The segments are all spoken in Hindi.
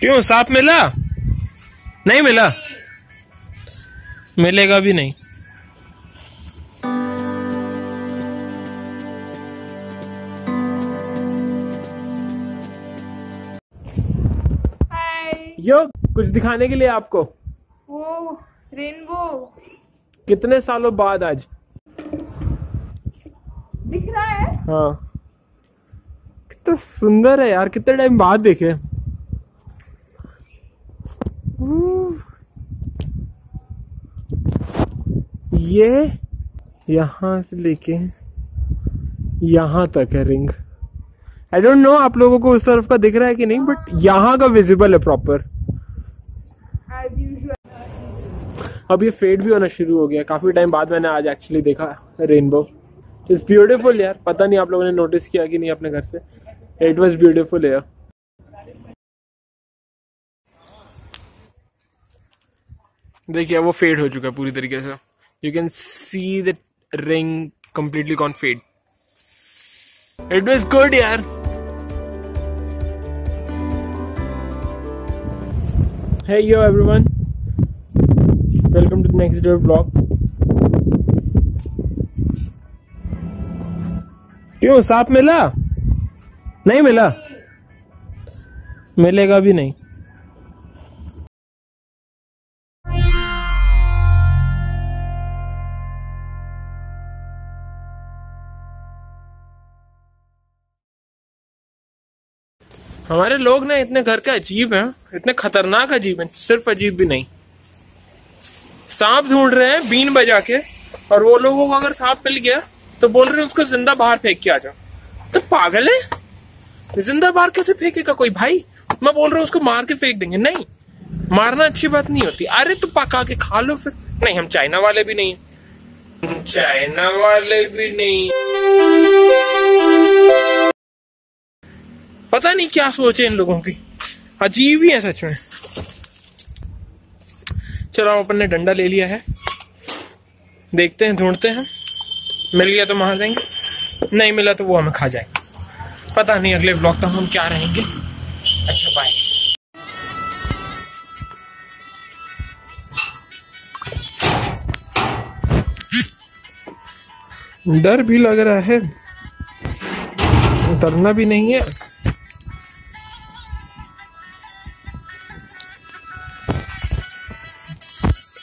क्यों सांप मिला? नहीं मिला, मिलेगा भी नहीं। यो कुछ दिखाने के लिए आपको, वो रेनबो कितने सालों बाद आज दिख रहा है। हाँ कितना सुंदर है यार, कितने टाइम बाद देखे। ये यहाँ से लेके यहाँ तक है रिंग। आई डोंट नो आप लोगों को उस तरफ का दिख रहा है कि नहीं, बट यहाँ का विजिबल है प्रॉपर। अब ये फेड भी होना शुरू हो गया, काफी टाइम बाद मैंने आज एक्चुअली देखा रेनबो। इट्स ब्यूटीफुल यार, पता नहीं आप लोगों ने नोटिस किया कि नहीं अपने घर से। इट वाज ब्यूटीफुल यार। देखिए वो फेड हो चुका है पूरी तरीके से। You can see the ring completely gone fade. It was good यार। Hey yo everyone, welcome to the next day vlog. क्यों सांप मिला? नहीं मिला, मिलेगा भी नहीं। हमारे लोग ना इतने घर के अजीब हैं, इतने खतरनाक अजीब हैं, सिर्फ अजीब भी नहीं। सांप ढूंढ रहे हैं बीन बजा के, और वो लोगों को अगर सांप मिल गया तो बोल रहे हैं उसको जिंदा बाहर फेंक के आ जाओ। तो पागल है, जिंदा बाहर कैसे फेंकेगा कोई भाई? मैं बोल रहा हूँ उसको मार के फेंक देंगे। नहीं, मारना अच्छी बात नहीं होती। अरे तो पका के खा लो फिर। नहीं, हम चाइना वाले भी नहीं है, चाइना वाले भी नहीं। पता नहीं क्या सोचे इन लोगों की, अजीब ही है सच में। चलो अपन ने डंडा ले लिया है, देखते हैं ढूंढते हैं, मिल गया तो मार देंगे, नहीं मिला तो वो हमें खा जाएगा। पता नहीं अगले ब्लॉग तक हम क्या रहेंगे। अच्छा बाय। डर भी लग रहा है, उतरना भी नहीं है।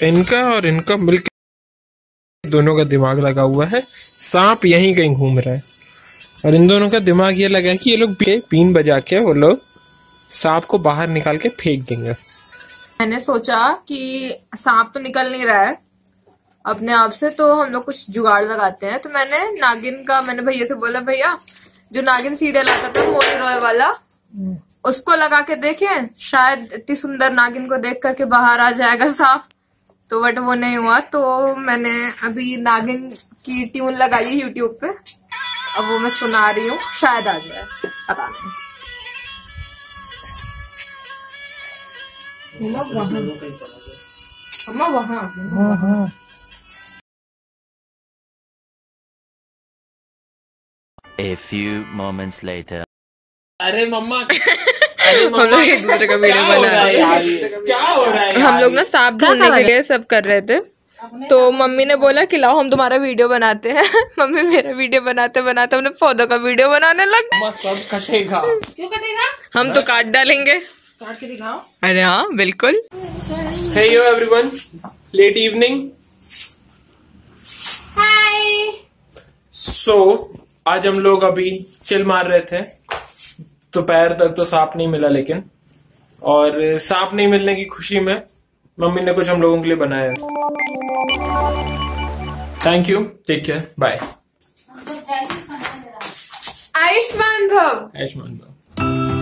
इनका और इनका मिलकर दोनों का दिमाग लगा हुआ है, सांप यहीं कहीं घूम रहा है। और इन दोनों का दिमाग ये लगा है कि ये लोग बीन बजा के वो लोग सांप को बाहर निकाल के फेंक देंगे। मैंने सोचा कि सांप तो निकल नहीं रहा है अपने आप से, तो हम लोग कुछ जुगाड़ लगाते हैं। तो मैंने नागिन का, मैंने भैया से बोला भैया जो नागिन सीरियल आता था मोनी रॉय वाला, उसको लगा के देखें, शायद इतनी सुंदर नागिन को देख करके बाहर आ जाएगा सांप। तो बट वो नहीं हुआ, तो मैंने अभी नागिन की ट्यून लगाई है यूट्यूब पे, अब वो मैं सुना रही हूँ, शायद आ जाए, पता नहीं। A few moments later. अरे मम्मा हम लोग एक दूसरे का वीडियो बना रहे हैं। हम लोग ना सांप ढूंढने के लिए सब कर रहे थे, तो मम्मी ने बोला कि लाओ हम तुम्हारा वीडियो बनाते हैं। मम्मी मेरा वीडियो बनाते बनाते हमने पौधों का वीडियो बनाने लगा। सब कटेगा, क्यों कटेगा? हम तो काट डालेंगे, काट के दिखाओ। अरे हाँ बिल्कुल। Hey yo everyone, late evening. Hi. So आज हम लोग अभी चिल मार रहे थे दोपहर तक, तो सांप नहीं मिला लेकिन। और सांप नहीं मिलने की खुशी में मम्मी ने कुछ हम लोगों के लिए बनाया है। Thank you, take care, bye. आयुष्मान भव।